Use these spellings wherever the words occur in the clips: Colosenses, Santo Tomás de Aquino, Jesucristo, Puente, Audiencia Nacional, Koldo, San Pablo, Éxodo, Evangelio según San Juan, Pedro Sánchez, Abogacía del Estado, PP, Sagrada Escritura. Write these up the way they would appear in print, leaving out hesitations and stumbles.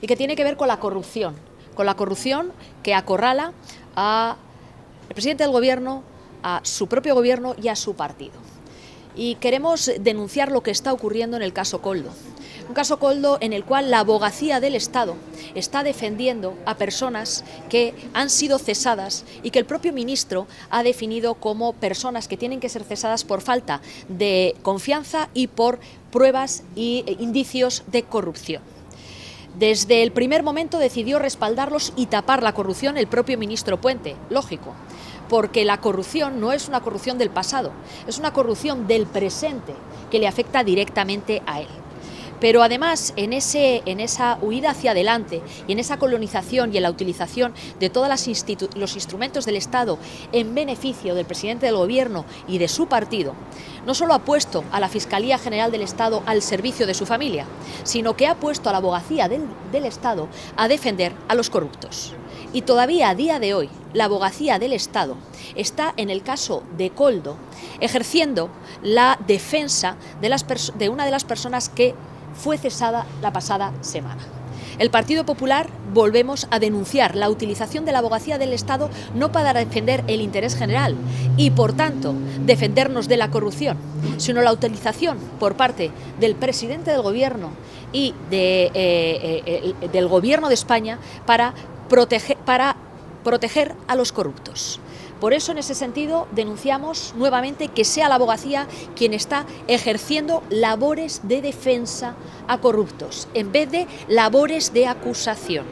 y que tiene que ver con la corrupción que acorrala al presidente del Gobierno, a su propio Gobierno y a su partido. Y queremos denunciar lo que está ocurriendo en el caso Koldo. Un caso Koldo en el cual la Abogacía del Estado está defendiendo a personas que han sido cesadas y que el propio ministro ha definido como personas que tienen que ser cesadas por falta de confianza y por pruebas e indicios de corrupción. Desde el primer momento decidió respaldarlos y tapar la corrupción el propio ministro Puente, lógico, porque la corrupción no es una corrupción del pasado, es una corrupción del presente que le afecta directamente a él. Pero además, en esa huida hacia adelante y en esa colonización y en la utilización de todos los instrumentos del Estado en beneficio del presidente del Gobierno y de su partido, no solo ha puesto a la Fiscalía General del Estado al servicio de su familia, sino que ha puesto a la Abogacía del Estado a defender a los corruptos. Y todavía a día de hoy, la Abogacía del Estado está, en el caso de Koldo, ejerciendo la defensa de una de las personas que fue cesada la pasada semana. El Partido Popular volvemos a denunciar la utilización de la Abogacía del Estado no para defender el interés general y, por tanto, defendernos de la corrupción, sino la utilización por parte del presidente del Gobierno y del Gobierno de España para proteger a los corruptos. Por eso, en ese sentido, denunciamos nuevamente que sea la Abogacía quien está ejerciendo labores de defensa a corruptos, en vez de labores de acusación.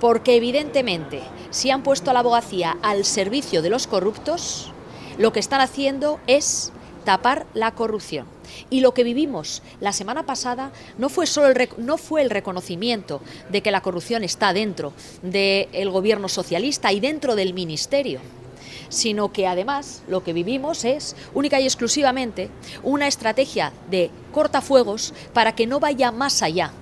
Porque, evidentemente, si han puesto a la Abogacía al servicio de los corruptos, lo que están haciendo es tapar la corrupción. Y lo que vivimos la semana pasada no fue el reconocimiento de que la corrupción está dentro del Gobierno socialista y dentro del ministerio, sino que además lo que vivimos es única y exclusivamente una estrategia de cortafuegos para que no vaya más allá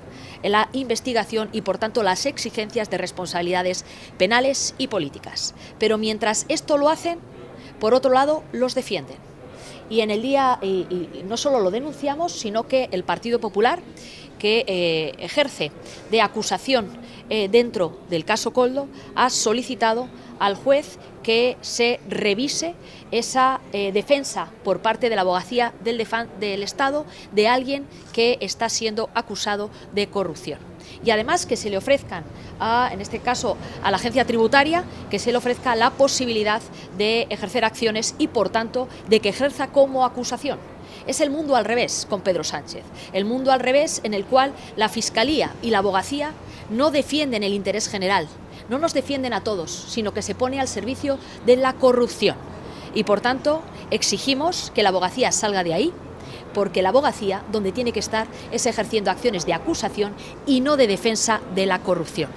en la investigación y, por tanto, las exigencias de responsabilidades penales y políticas. Pero mientras esto lo hacen, por otro lado, los defienden. Y en el día, y no solo lo denunciamos, sino que el Partido Popular, que ejerce de acusación dentro del caso Koldo, ha solicitado al juez que se revise esa defensa por parte de la Abogacía del Estado de alguien que está siendo acusado de corrupción. Y además que se le ofrezcan, en este caso a la Agencia Tributaria, que se le ofrezca la posibilidad de ejercer acciones y, por tanto, de que ejerza como acusación. Es el mundo al revés con Pedro Sánchez, el mundo al revés en el cual la Fiscalía y la Abogacía no defienden el interés general, no nos defienden a todos, sino que se pone al servicio de la corrupción. Y, por tanto, exigimos que la Abogacía salga de ahí, porque la Abogacía, donde tiene que estar, es ejerciendo acciones de acusación y no de defensa de la corrupción.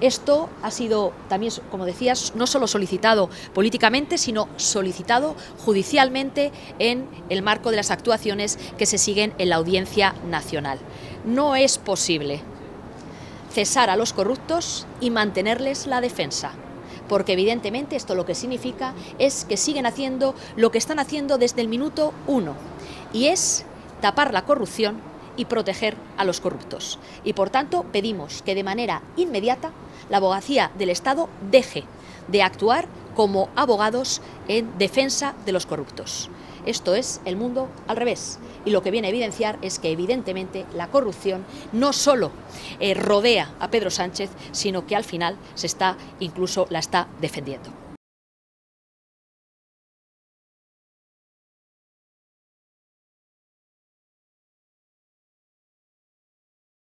Esto ha sido también, como decías, no solo solicitado políticamente, sino solicitado judicialmente en el marco de las actuaciones que se siguen en la Audiencia Nacional. No es posible cesar a los corruptos y mantenerles la defensa, porque evidentemente esto lo que significa es que siguen haciendo lo que están haciendo desde el minuto uno, y es tapar la corrupción y proteger a los corruptos. Y, por tanto, pedimos que de manera inmediata la Abogacía del Estado deje de actuar como abogados en defensa de los corruptos. Esto es el mundo al revés, y lo que viene a evidenciar es que, evidentemente, la corrupción no solo rodea a Pedro Sánchez, sino que al final la está defendiendo.